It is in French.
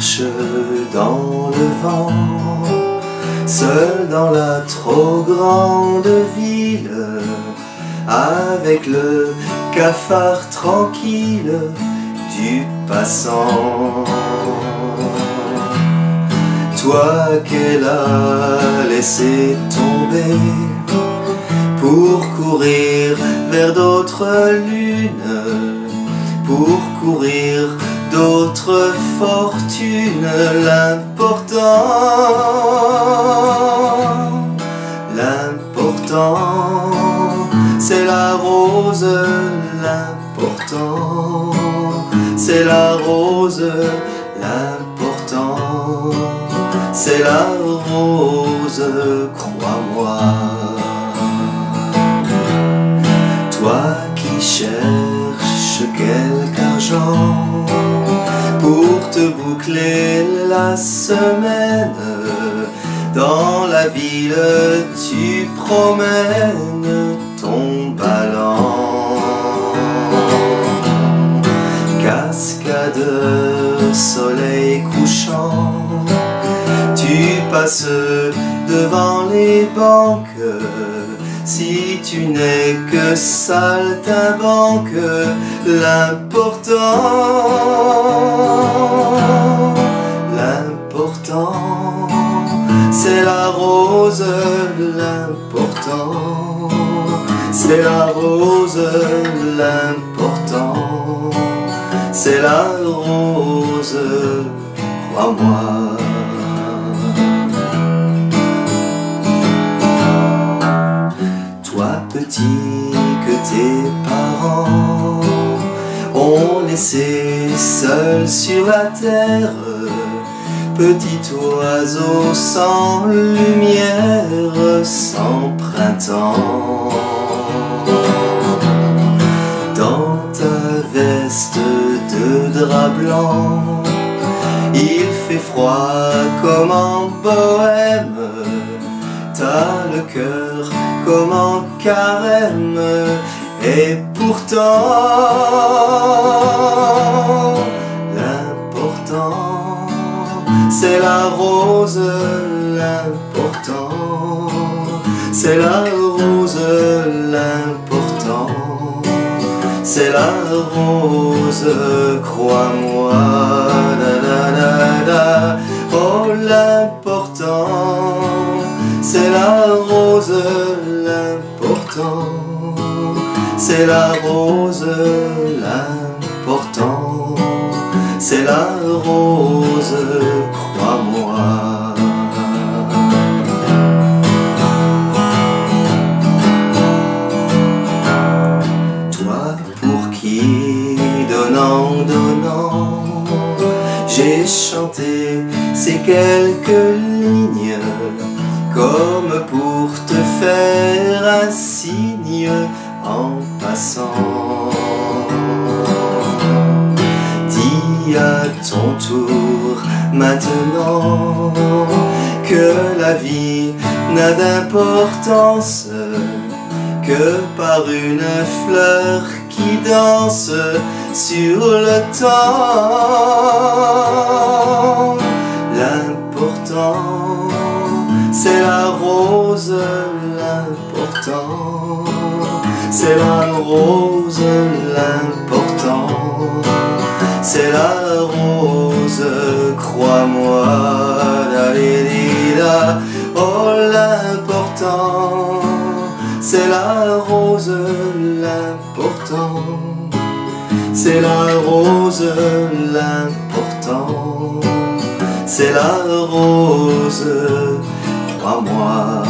marche dans le vent, seul dans la trop grande ville, avec le cafard tranquille du passant. Toi qu'elle a laissé tomber pour courir vers d'autres lunes, pour courir d'autres fortunes. L'important, l'important, c'est la rose. L'important, c'est la rose. L'important, c'est la rose, crois-moi. Toi qui cherches quelque argent pour te boucler la semaine, dans la ville tu promènes ton ballon. Cascadeur, soleil couchant, tu passes devant les banques. Si tu n'es que saltimbanque, l'important, l'important, c'est la rose. L'important, c'est la rose. L'important, c'est la rose, crois-moi. Petit que tes parents ont laissé seul sur la terre, petit oiseau sans lumière, sans printemps. Dans ta veste de drap blanc, il fait froid comme en bohème, t'as le cœur comme en carême, et pourtant, l'important, c'est la rose. L'important, c'est la rose. L'important, c'est la rose, crois-moi. Oh, l'important, c'est la rose. L'important, c'est la rose. L'important, c'est la rose, crois-moi. Toi pour qui, donnant, donnant, j'ai chanté ces quelques lignes, comme pour te faire un signe en passant. Dis à ton tour maintenant que la vie n'a d'importance que par une fleur qui danse sur le temps. L'important, c'est la rose. L'important, c'est la rose. L'important, c'est la rose, crois-moi. Oh, l'important, c'est la rose. L'important, c'est la rose. L'important, c'est la rose, crois-moi.